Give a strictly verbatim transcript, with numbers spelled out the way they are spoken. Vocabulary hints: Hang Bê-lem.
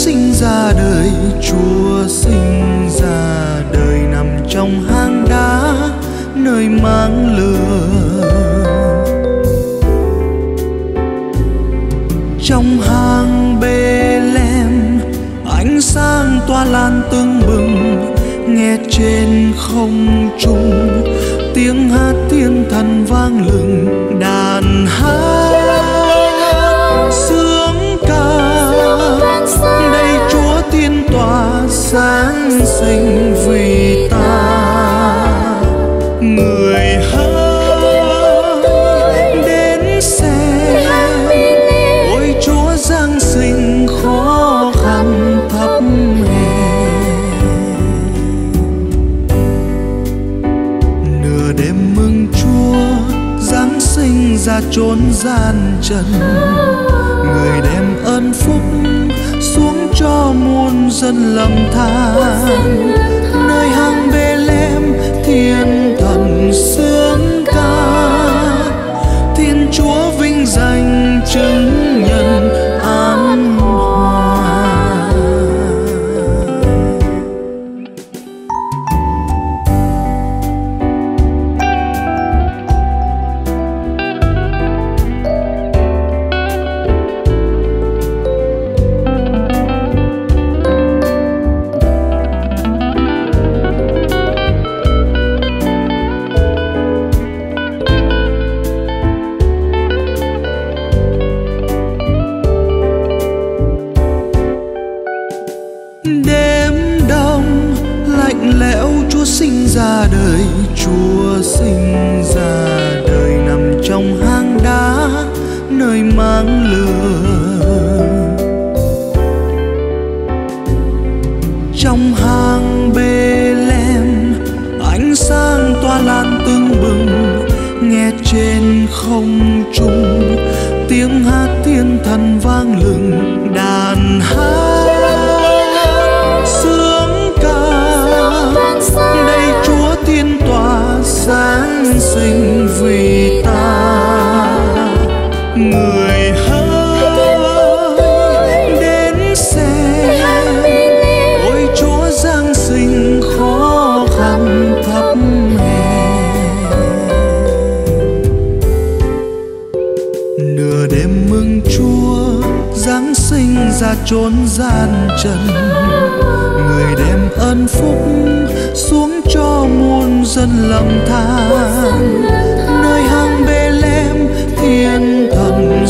sinh ra đời, Chúa sinh ra đời nằm trong hang đá nơi mang lửa. Trong hang Bê-lem, ánh sáng tỏa lan tương bừng, nghe trên không trung tiếng hát thiên thần vang lừng. Đàn hát sướng ca đây Chúa tiên tòa sáng sinh vì ta. Người hát đến xem ôi Chúa giáng sinh khó khăn thấp hèn. Nửa đêm mừng Chúa giáng sinh ra chốn gian trần, người đem ơn phúc xuống cho muôn dân lầm than. Nơi hang Bê-lem thiên thần sướng ca, Thiên Chúa vinh danh chứng nhân an hòa. Đêm đông lạnh lẽo Chúa sinh ra đời, Chúa sinh ra đời nằm trong hang đá nơi mang lửa. Trong hang Bê-lem, ánh sáng tỏa lan tương bừng, nghe trên không trung tiếng hát thiên thần vang lừng. Đàn hát sáng sinh vì ta. Người hát đến xem ôi Chúa giáng sinh khó khăn thấp hèn. Nửa đêm mừng Chúa giáng sinh ra chốn gian trần, người đem ơn phúc xuống cho muôn dân lầm than. Nơi hang Bê-lem thiên thần